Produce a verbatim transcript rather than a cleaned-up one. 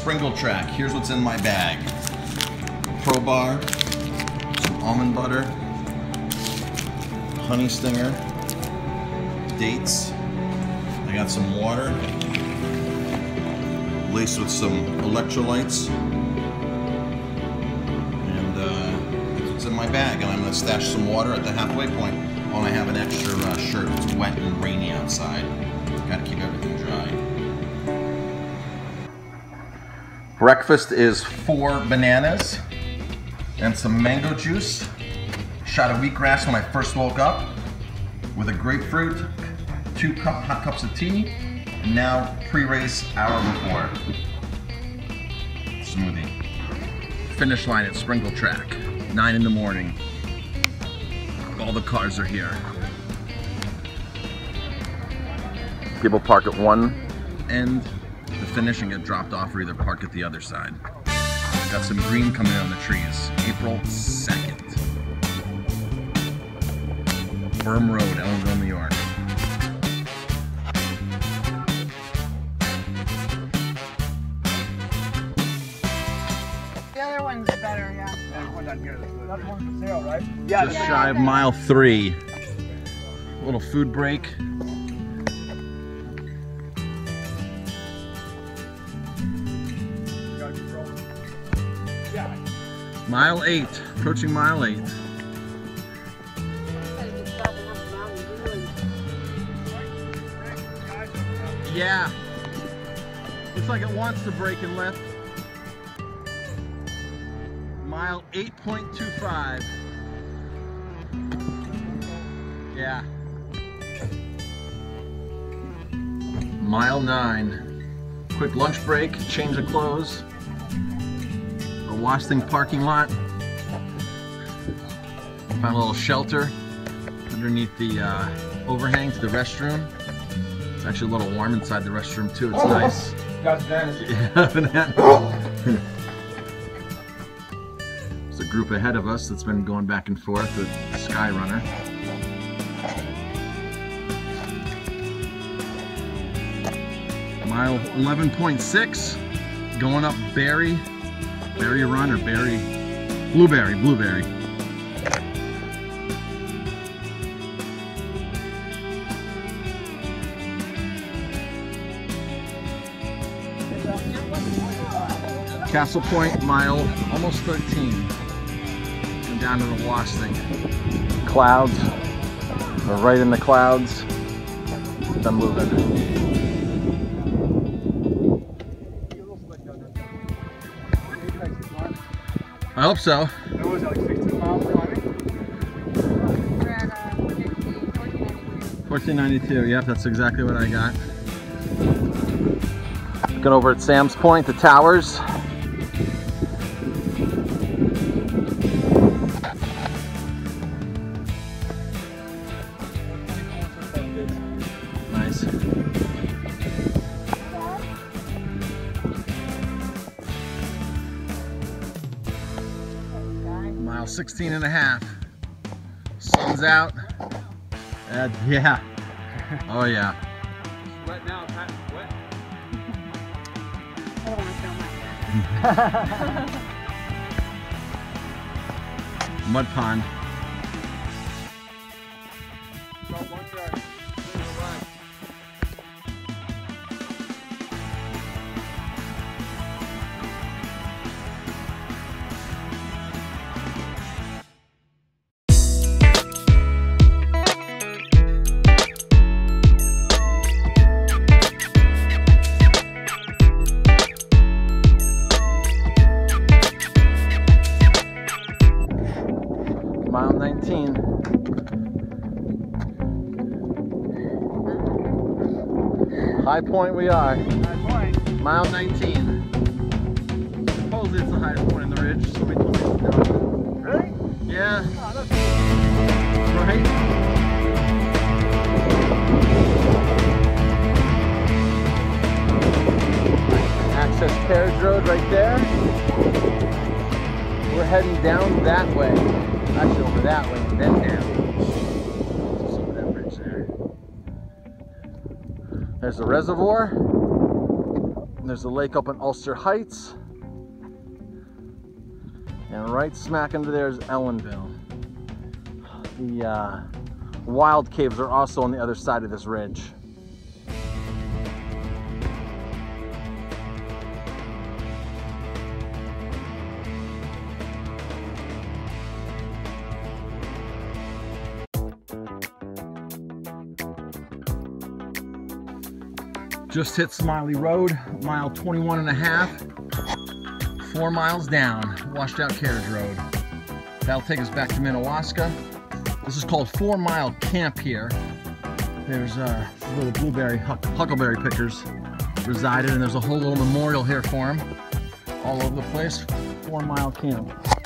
SpringleTrack. Here's what's in my bag. Pro Bar, some almond butter, Honey Stinger, dates. I got some water, laced with some electrolytes, and uh, it's in my bag. And I'm gonna stash some water at the halfway point. Oh, and I have an extra uh, shirt. It's wet and rainy outside. Gotta keep everything dry. Breakfast is four bananas and some mango juice. Shot of wheatgrass when I first woke up with a grapefruit. Two cup, hot cups of tea, and now pre-race hour before. Smoothie. Finish line at SpringleTrack, nine in the morning. All the cars are here. People park at one end, the finish, and get dropped off, or either park at the other side. Got some green coming on the trees, April second. Firm Road, Ellenville, New York. Yeah, just shy of mile three. A little food break. Mile eight, approaching mile eight. Yeah. Looks like it wants to break and lift. Mile eight point two five. Yeah. Mile nine. Quick lunch break, change of clothes. The Washington parking lot. Found a little shelter underneath the uh, overhang to the restroom. It's actually a little warm inside the restroom too. It's nice. Got bananas. There's a group ahead of us that's been going back and forth with Skyrunner. Mile eleven point six, going up Barry, Barry Run or Barry, Blueberry, Blueberry. Castle Point, mile almost thirteen, and down to the Washington. Clouds, we're right in the clouds, I'm moving. I hope so. That was like sixteen miles running. We're at uh, fourteen ninety-two. Yep, that's exactly what I got. Looking over at Sam's Point, the towers. Nice. Mile sixteen and a half. Sun's out. Uh, yeah. Oh, yeah. It's wet now. Pat's wet. I don't want to film it. Mud pond. High point we are. High point. Mile nineteen. Supposedly it's the highest point in the ridge, so we can do it. Really? Yeah. Oh, that's cool. Right? Access carriage road right there. We're heading down that way. Actually over that way and then down. There's the reservoir, and there's a lake up in Ulster Heights. And right smack under there is Ellenville. The uh, wild caves are also on the other side of this ridge. Just hit Smiley Road, mile twenty-one and a half, four miles down, washed out carriage road. That'll take us back to Minnewaska. This is called Four Mile Camp here. There's uh, where the blueberry huck huckleberry pickers resided, and there's a whole little memorial here for them all over the place. Four Mile Camp.